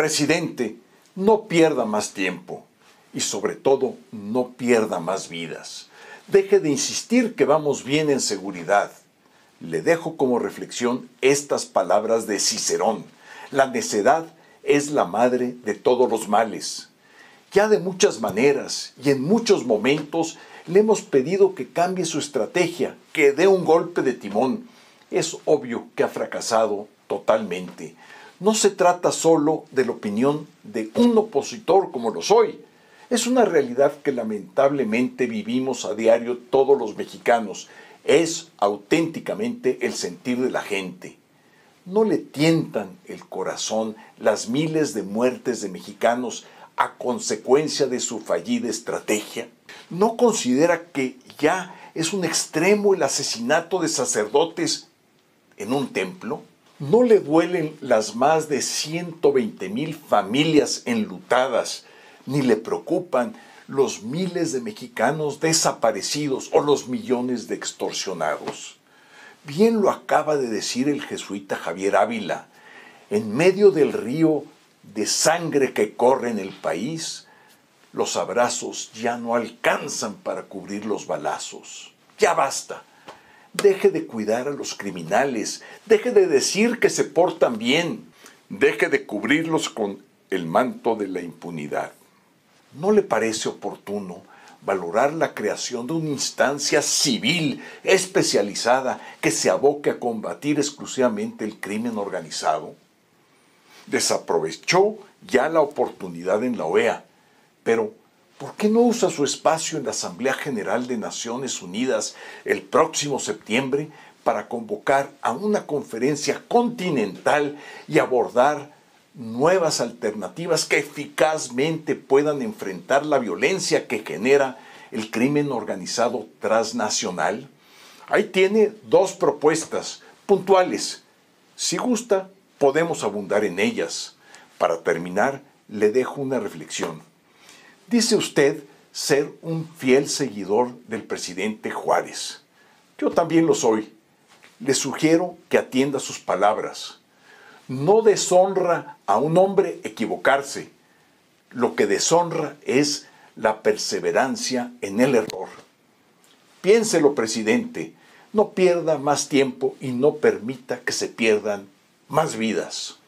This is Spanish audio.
Presidente, no pierda más tiempo y sobre todo no pierda más vidas. Deje de insistir que vamos bien en seguridad. Le dejo como reflexión estas palabras de Cicerón. La necedad es la madre de todos los males. Ya de muchas maneras y en muchos momentos le hemos pedido que cambie su estrategia, que dé un golpe de timón. Es obvio que ha fracasado totalmente. No se trata solo de la opinión de un opositor como lo soy. Es una realidad que lamentablemente vivimos a diario todos los mexicanos. Es auténticamente el sentir de la gente. No le tientan el corazón las miles de muertes de mexicanos a consecuencia de su fallida estrategia. ¿No considera que ya es un extremo el asesinato de sacerdotes en un templo? ¿No le duelen las más de 120,000 familias enlutadas? Ni le preocupan los miles de mexicanos desaparecidos o los millones de extorsionados. Bien lo acaba de decir el jesuita Javier Ávila. En medio del río de sangre que corre en el país, los abrazos ya no alcanzan para cubrir los balazos. Ya basta. Deje de cuidar a los criminales. Deje de decir que se portan bien. Deje de cubrirlos con el manto de la impunidad. ¿No le parece oportuno valorar la creación de una instancia civil especializada que se aboque a combatir exclusivamente el crimen organizado? Desaprovechó ya la oportunidad en la OEA, pero ¿por qué no usa su espacio en la Asamblea General de Naciones Unidas el próximo septiembre para convocar a una conferencia continental y abordar nuevas alternativas que eficazmente puedan enfrentar la violencia que genera el crimen organizado transnacional? Ahí tiene dos propuestas puntuales. Si gusta, podemos abundar en ellas. Para terminar, le dejo una reflexión. Dice usted ser un fiel seguidor del presidente Juárez. Yo también lo soy. Le sugiero que atienda sus palabras. No deshonra a un hombre equivocarse. Lo que deshonra es la perseverancia en el error. Piénselo, presidente. No pierda más tiempo y no permita que se pierdan más vidas.